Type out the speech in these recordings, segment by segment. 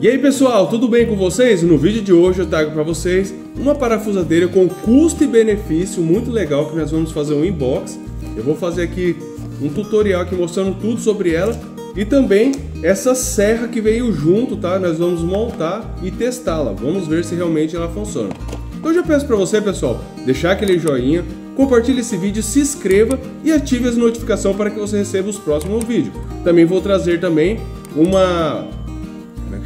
E aí pessoal, tudo bem com vocês? No vídeo de hoje eu trago para vocês uma parafusadeira com custo e benefício muito legal que nós vamos fazer um unboxing. Eu vou fazer aqui um tutorial aqui mostrando tudo sobre ela e também essa serra que veio junto, tá? Nós vamos montar e testá-la, vamos ver se realmente ela funciona. Então já peço para você pessoal, deixar aquele joinha, compartilhe esse vídeo, se inscreva e ative as notificações para que você receba os próximos vídeos. Também vou trazer também uma...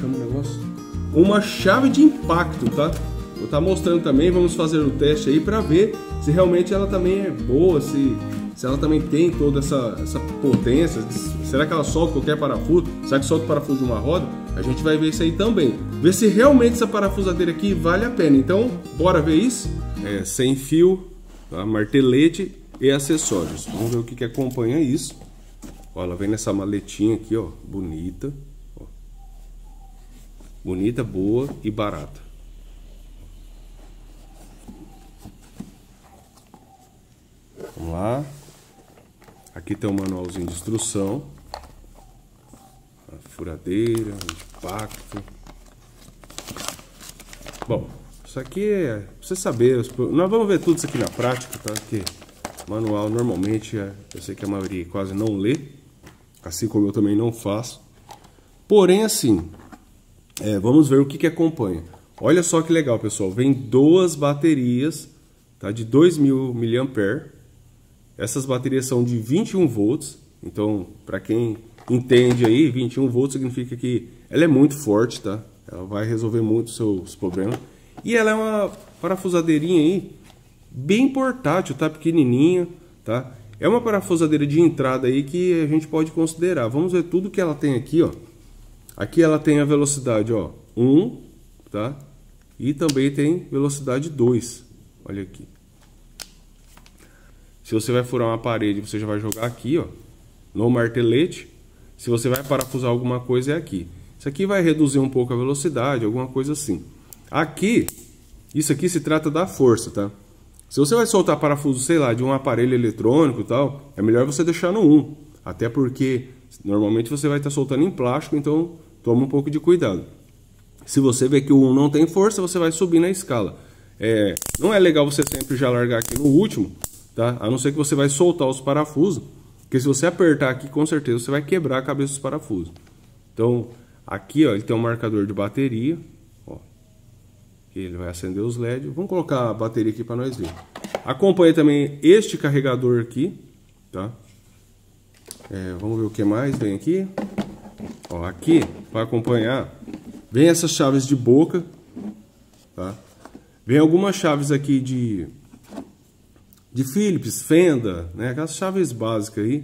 chama o negócio? Uma chave de impacto, tá? Vou estar mostrando também, vamos fazer o teste aí para ver se realmente ela também é boa, se ela também tem toda essa potência, será que ela solta qualquer parafuso, será que solta o parafuso de uma roda? A gente vai ver isso aí também, ver se realmente essa parafusadeira aqui vale a pena. Então, bora ver isso? É sem fio, tá? Martelete e acessórios. Vamos ver o que acompanha isso. Ó, ela vem nessa maletinha aqui, ó, bonita. Bonita, boa e barata. Vamos lá. Aqui tem um manualzinho de instrução. A furadeira, o impacto. Bom, isso aqui é pra você saber. Nós vamos ver tudo isso aqui na prática, tá? Porque manual normalmente, eu sei que a maioria quase não lê. Assim como eu também não faço. Porém, assim... vamos ver o que acompanha. Olha só que legal, pessoal. Vem duas baterias, tá? De 2.000 mAh. Essas baterias são de 21 volts. Então, para quem entende aí, 21 volts significa que ela é muito forte, tá? Ela vai resolver muito os seus problemas. E ela é uma parafusadeirinha aí bem portátil, tá? Pequenininha, tá? É uma parafusadeira de entrada aí que a gente pode considerar. Vamos ver tudo que ela tem aqui, ó. Aqui ela tem a velocidade, ó, 1, tá? E também tem velocidade 2. Olha aqui. Se você vai furar uma parede, você já vai jogar aqui, ó, no martelete. Se você vai parafusar alguma coisa, é aqui. Isso aqui vai reduzir um pouco a velocidade, alguma coisa assim. Aqui, isso aqui se trata da força, tá? Se você vai soltar parafuso, sei lá, de um aparelho eletrônico e tal, é melhor você deixar no 1. Até porque, normalmente você vai estar soltando em plástico, então... toma um pouco de cuidado. Se você vê que o 1 não tem força, você vai subir na escala. Não é legal você sempre já largar aqui no último, tá? A não ser que você vai soltar os parafusos. Porque se você apertar aqui, com certeza você vai quebrar a cabeça dos parafusos. Então, aqui ó, ele tem um marcador de bateria. Ó, ele vai acender os LEDs. Vamos colocar a bateria aqui para nós ver. Acompanhe também este carregador aqui, tá? Vamos ver o que mais vem aqui. Ó, aqui, para acompanhar, vem essas chaves de boca, tá? Vem algumas chaves aqui de Phillips, Fenda, né? Aquelas chaves básicas aí,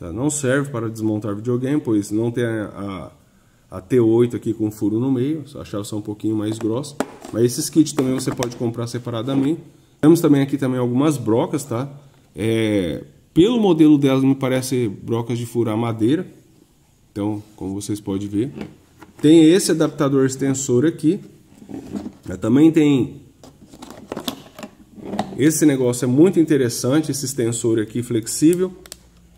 tá? Não serve para desmontar videogame, pois não tem a T8 aqui com furo no meio. As chaves são um pouquinho mais grossas. Mas esses kits também você pode comprar separadamente. Temos também aqui também algumas brocas, tá? Pelo modelo delas me parece brocas de furar madeira. Então, como vocês podem ver, tem esse adaptador extensor aqui. Também tem... esse negócio é muito interessante, esse extensor aqui flexível.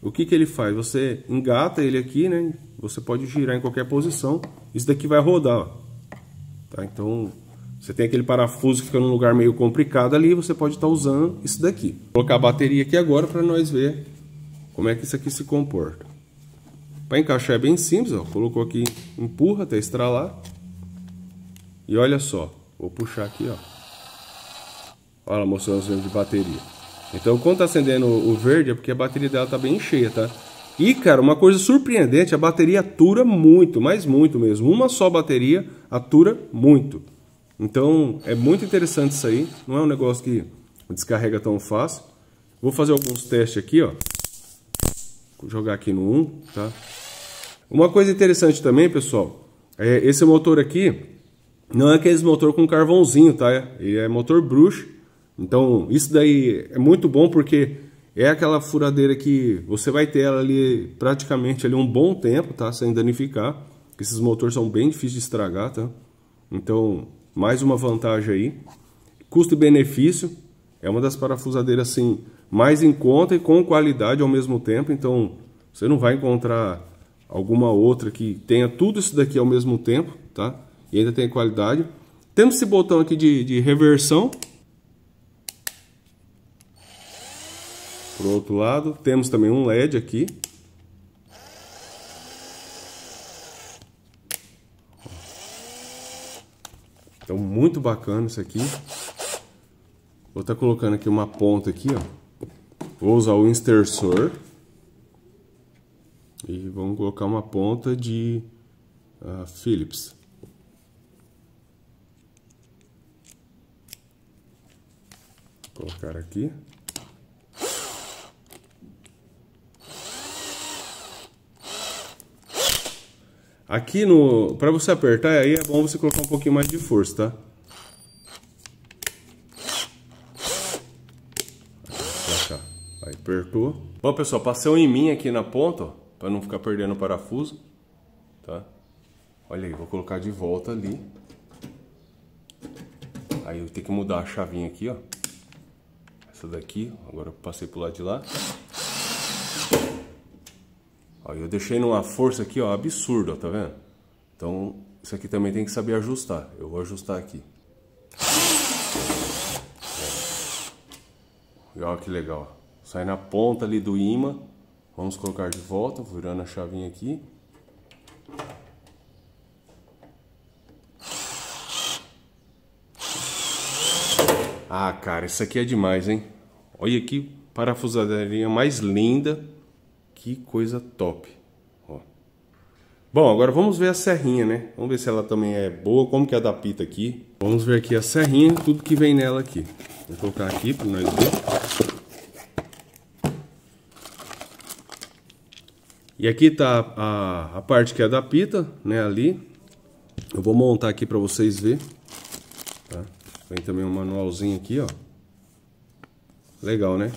O que ele faz? Você engata ele aqui, né? Você pode girar em qualquer posição. Isso daqui vai rodar, ó. Tá? Então, você tem aquele parafuso que fica num lugar meio complicado ali. Você pode estar usando isso daqui. Vou colocar a bateria aqui agora para nós ver como é que isso aqui se comporta. Para encaixar é bem simples, ó. Colocou aqui, empurra até estralar. E olha só, vou puxar aqui, ó. Olha ela mostrando os números de bateria. Então, quando tá acendendo o verde, é porque a bateria dela tá bem cheia, tá? E, cara, uma coisa surpreendente, a bateria atura muito, mas muito mesmo. Uma só bateria atura muito. Então, é muito interessante isso aí. Não é um negócio que descarrega tão fácil. Vou fazer alguns testes aqui, ó. Vou jogar aqui no 1, tá? Uma coisa interessante também, pessoal, esse motor aqui não é aquele motor com carvãozinho, tá? Ele é motor brush. Então, isso daí é muito bom porque é aquela furadeira que você vai ter ela ali praticamente ali um bom tempo, tá? Sem danificar. Esses motores são bem difíceis de estragar, tá? Então, mais uma vantagem aí. Custo e benefício. É uma das parafusadeiras, assim, mais em conta e com qualidade ao mesmo tempo. Então, você não vai encontrar alguma outra que tenha tudo isso daqui ao mesmo tempo, tá? E ainda tem qualidade. Temos esse botão aqui de reversão para o outro lado. Temos também um LED aqui. Então, muito bacana isso aqui. Vou estar colocando aqui uma ponta aqui, ó. Vou usar o instersor. E vamos colocar uma ponta de Phillips. Vou colocar aqui. Aqui no... Para você apertar, aí é bom você colocar um pouquinho mais de força, tá? Aí apertou. Bom, pessoal, passei um imã aqui na ponta, ó, para não ficar perdendo o parafuso, tá? Olha aí, vou colocar de volta ali. Aí eu tenho que mudar a chavinha aqui, ó. Essa daqui, agora eu passei pro lado de lá. Aí eu deixei numa força aqui, ó, absurda, ó, tá vendo? Então, isso aqui também tem que saber ajustar. Eu vou ajustar aqui. E olha que legal, ó. Sai na ponta ali do imã. Vamos colocar de volta, virando a chavinha aqui. Ah, cara, isso aqui é demais, hein? Olha que parafusadoria mais linda. Que coisa top. Ó. Bom, agora vamos ver a serrinha, né? Vamos ver se ela também é boa, como que é da pita aqui. Vamos ver aqui a serrinha, tudo que vem nela aqui. Vou colocar aqui para nós ver. E aqui tá a parte que é da pita, né, ali. Eu vou montar aqui para vocês verem, tá? Vem também um manualzinho aqui, ó. Legal, né?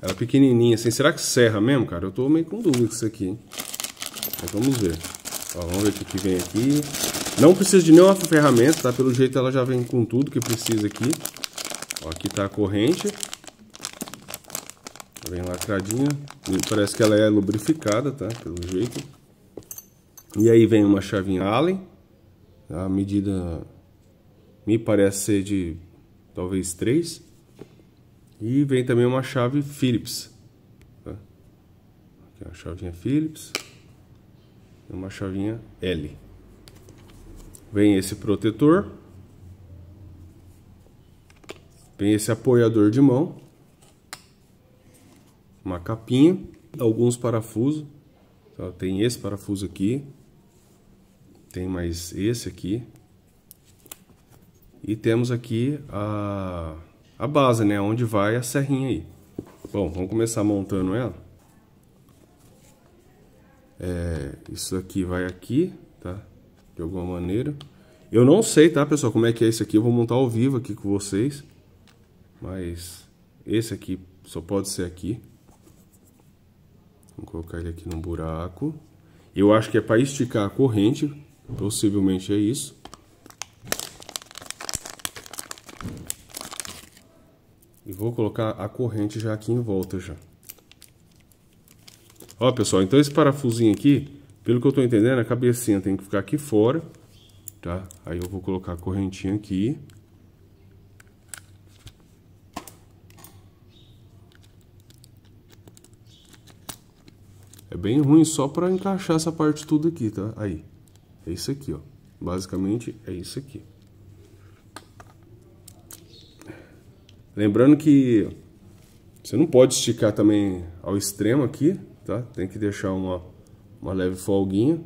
Ela pequenininha assim. Será que serra mesmo, cara? Eu tô meio com dúvida com isso aqui, hein? Mas vamos ver. Ó, vamos ver o que vem aqui. Não precisa de nenhuma ferramenta, tá? Pelo jeito ela já vem com tudo que precisa aqui. Ó, aqui tá a corrente. Bem lacradinha, parece que ela é lubrificada, tá? Pelo jeito. E aí vem uma chavinha Allen, a medida me parece ser de talvez 3. E vem também uma chave Phillips, tá? Aqui uma chavinha Phillips e uma chavinha L. Vem esse protetor, vem esse apoiador de mão, uma capinha, alguns parafusos, tá? Tem esse parafuso aqui, tem mais esse aqui, e temos aqui a base, né, onde vai a serrinha aí. Bom, vamos começar montando ela. Isso aqui vai aqui, tá, de alguma maneira. Eu não sei, tá, pessoal, como é que é isso aqui. Eu vou montar ao vivo aqui com vocês, mas esse aqui só pode ser aqui. Vou colocar ele aqui no buraco. Eu acho que é para esticar a corrente. Possivelmente é isso. E vou colocar a corrente já aqui em volta já. Ó, pessoal, então esse parafusinho aqui, pelo que eu estou entendendo, a cabecinha tem que ficar aqui fora, tá? Aí eu vou colocar a correntinha aqui. É bem ruim só para encaixar essa parte tudo aqui, tá? Aí, é isso aqui, ó. Basicamente é isso aqui. Lembrando que você não pode esticar também ao extremo aqui, tá? Tem que deixar uma leve folguinha,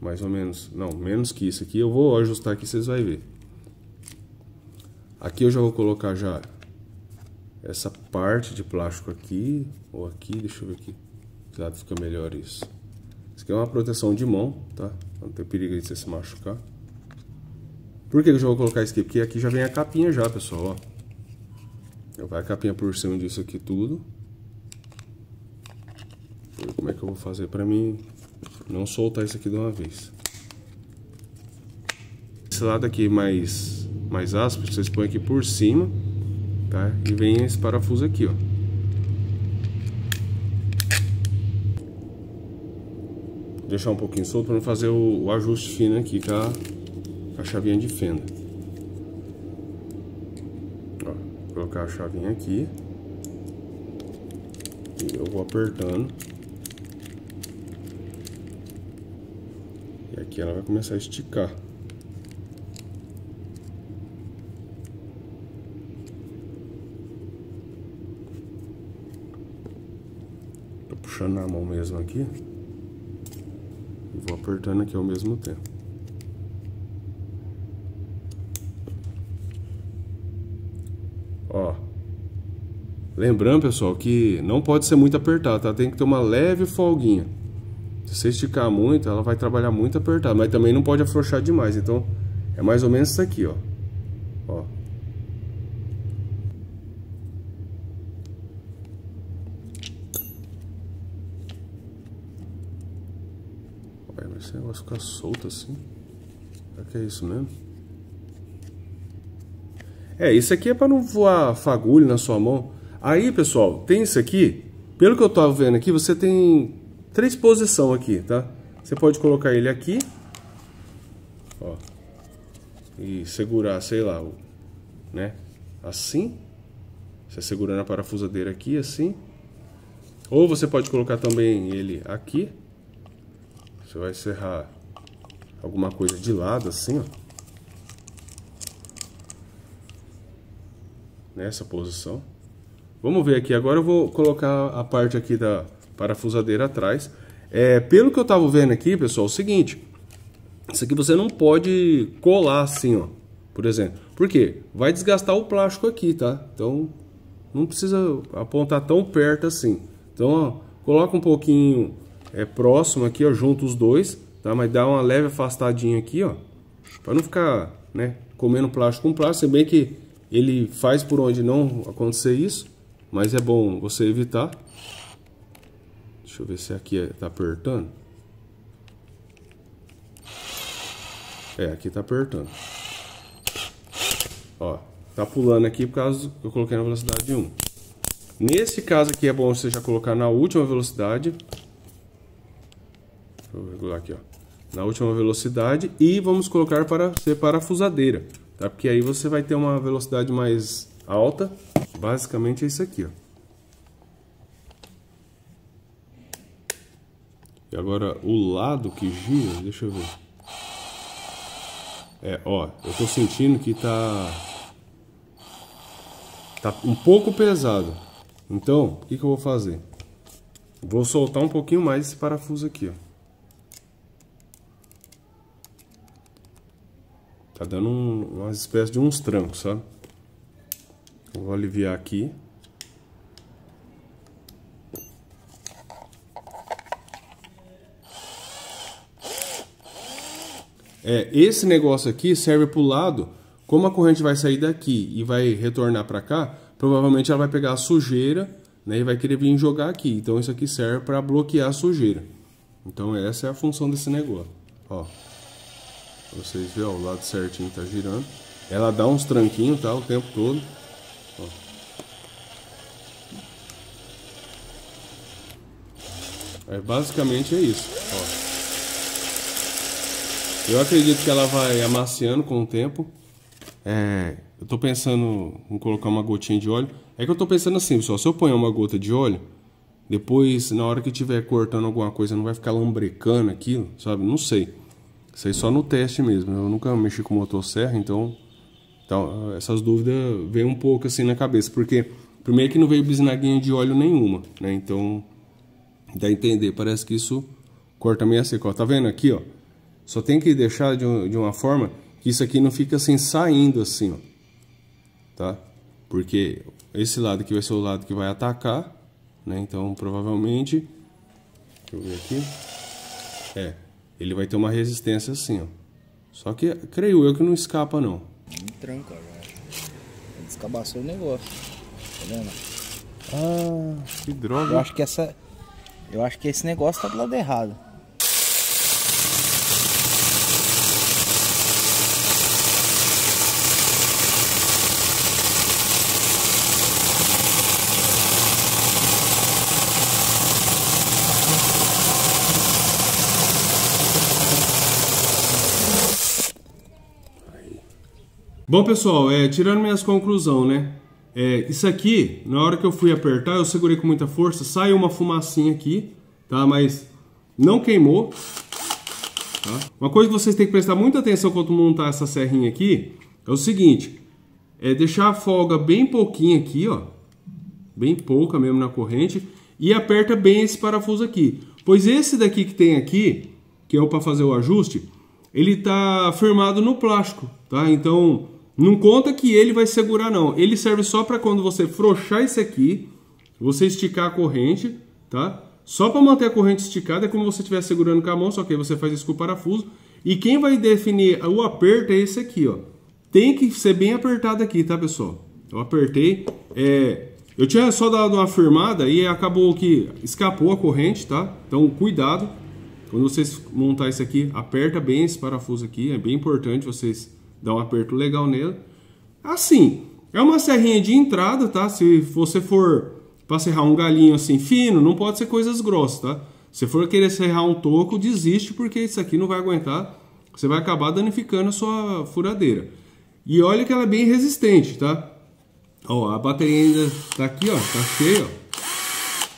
mais ou menos, não, menos que isso aqui. Eu vou ajustar aqui, vocês vão ver. Aqui eu já vou colocar já essa parte de plástico aqui, ou aqui, deixa eu ver aqui. Fica melhor isso. Isso aqui é uma proteção de mão, tá? Não tem perigo de você se machucar. Por que eu já vou colocar isso aqui? Porque aqui já vem a capinha já, pessoal, ó. Vai a capinha por cima disso aqui tudo. Vou ver como é que eu vou fazer pra mim não soltar isso aqui de uma vez. Esse lado aqui mais áspero, vocês põem aqui por cima, tá? E vem esse parafuso aqui, ó. deixar um pouquinho solto para não fazer o ajuste fino aqui com a chavinha de fenda. Ó, vou colocar a chavinha aqui e eu vou apertando. E aqui ela vai começar a esticar. Tô puxando na mão mesmo aqui. Vou apertando aqui ao mesmo tempo. Ó. Lembrando, pessoal, que não pode ser muito apertado, tá? Tem que ter uma leve folguinha. Se você esticar muito, ela vai trabalhar muito apertada. Mas também não pode afrouxar demais. Então, é mais ou menos isso aqui, ó. Ó. Esse negócio fica solto assim. Será que é isso mesmo? É, isso aqui é para não voar fagulho na sua mão. Aí, pessoal, tem isso aqui. Pelo que eu tava vendo aqui, você tem três posições aqui, tá? Você pode colocar ele aqui. Ó. E segurar, sei lá, né? Assim. Você segurando a parafusadeira aqui, assim. Ou você pode colocar também ele aqui. Você vai serrar alguma coisa de lado, assim, ó. Nessa posição. Vamos ver aqui. Agora eu vou colocar a parte aqui da parafusadeira atrás. É, pelo que eu tava vendo aqui, pessoal, é o seguinte. Isso aqui você não pode colar assim, ó. Por exemplo. Por quê? Vai desgastar o plástico aqui, tá? Então, não precisa apontar tão perto assim. Então, ó, coloca um pouquinho... É próximo aqui, ó, junto os dois, tá? Mas dá uma leve afastadinha aqui, ó, para não ficar, né, comendo plástico com plástico, se bem que ele faz por onde não acontecer isso, mas é bom você evitar. Deixa eu ver se aqui tá apertando. É, aqui tá apertando. Ó, tá pulando aqui por causa que eu coloquei na velocidade 1. Nesse caso aqui é bom você já colocar na última velocidade. Vou regular aqui, ó, na última velocidade, e vamos colocar para ser parafusadeira, tá? Porque aí você vai ter uma velocidade mais alta. Basicamente é isso aqui, ó. E agora o lado que gira, deixa eu ver. É, ó, eu tô sentindo que tá um pouco pesado. Então, o que eu vou fazer? Vou soltar um pouquinho mais esse parafuso aqui, ó. Tá dando uma espécie de uns trancos, sabe? Eu vou aliviar aqui. É, esse negócio aqui serve pro lado. Como a corrente vai sair daqui e vai retornar para cá, provavelmente ela vai pegar a sujeira, né, e vai querer vir jogar aqui. Então isso aqui serve para bloquear a sujeira. Então essa é a função desse negócio. Ó. Vocês veem, ó, o lado certinho tá girando. Ela dá uns tranquinhos, tá, o tempo todo, ó. Aí, basicamente é isso, ó. Eu acredito que ela vai amaciando com o tempo. É, eu tô pensando em colocar uma gotinha de óleo. É que eu tô pensando assim, pessoal, se eu ponho uma gota de óleo, depois na hora que tiver cortando alguma coisa não vai ficar lambrecando aquilo, sabe? Não sei. Isso aí só no teste mesmo, eu nunca mexi com motosserra, então essas dúvidas vêm um pouco assim na cabeça, porque primeiro que não veio bisnaguinha de óleo nenhuma, né, então dá a entender, parece que isso corta meio a seco, ó, tá vendo aqui, ó, só tem que deixar de uma forma que isso aqui não fica assim saindo assim, ó, tá, porque esse lado aqui vai ser o lado que vai atacar, né, então provavelmente, deixa eu ver aqui, é. Ele vai ter uma resistência assim, ó. Só que, creio eu, que não escapa, não. Não tranca, já. Descabaçou o negócio. Tá vendo? Ah, que droga. Eu acho que esse negócio tá do lado errado. Bom, pessoal, tirando minhas conclusões, né? Isso aqui, na hora que eu fui apertar, eu segurei com muita força, saiu uma fumacinha aqui, tá? Mas não queimou, tá? Uma coisa que vocês têm que prestar muita atenção quando montar essa serrinha aqui é o seguinte: é deixar a folga bem pouquinha aqui, ó, bem pouca mesmo na corrente, e aperta bem esse parafuso aqui, pois esse daqui que tem aqui, que é o para fazer o ajuste, ele tá firmado no plástico, tá? Então não conta que ele vai segurar, não. Ele serve só para quando você frouxar isso aqui, você esticar a corrente, tá? Só para manter a corrente esticada, é como você estiver segurando com a mão, só que aí você faz isso com o parafuso. E quem vai definir o aperto é esse aqui, ó. Tem que ser bem apertado aqui, tá, pessoal? Eu apertei, eu tinha só dado uma firmada e acabou que escapou a corrente, tá? Então cuidado, quando vocês montar isso aqui, aperta bem esse parafuso aqui, é bem importante vocês dar um aperto legal nele. Assim, é uma serrinha de entrada, tá? Se você for para serrar um galinho assim fino, não pode ser coisas grossas, tá? Se for querer serrar um toco, desiste, porque isso aqui não vai aguentar. Você vai acabar danificando a sua furadeira. E olha que ela é bem resistente, tá? Ó, a bateria ainda tá aqui, ó, tá cheia, ó.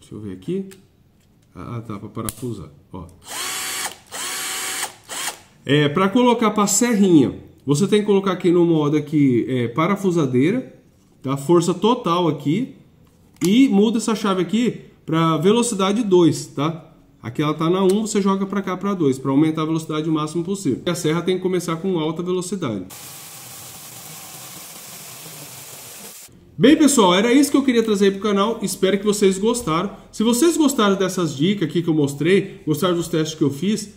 Deixa eu ver aqui. Ah, tá, para parafusar, ó. Para colocar para serrinha, você tem que colocar aqui no modo aqui, parafusadeira. Tá? Força total aqui. E muda essa chave aqui para velocidade 2, tá? Aqui ela tá na 1, você joga para cá para 2, para aumentar a velocidade o máximo possível. E a serra tem que começar com alta velocidade. Bem, pessoal, era isso que eu queria trazer para o canal. Espero que vocês gostaram. Se vocês gostaram dessas dicas aqui que eu mostrei, gostaram dos testes que eu fiz,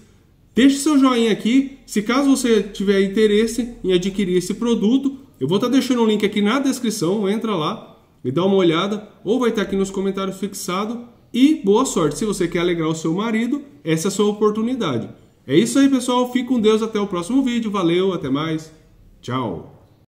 deixe seu joinha aqui. Se caso você tiver interesse em adquirir esse produto, eu vou estar deixando o link aqui na descrição, entra lá, me dá uma olhada, ou vai estar aqui nos comentários fixado. E boa sorte, se você quer alegrar o seu marido, essa é a sua oportunidade. É isso aí, pessoal, fique com Deus, até o próximo vídeo, valeu, até mais, tchau!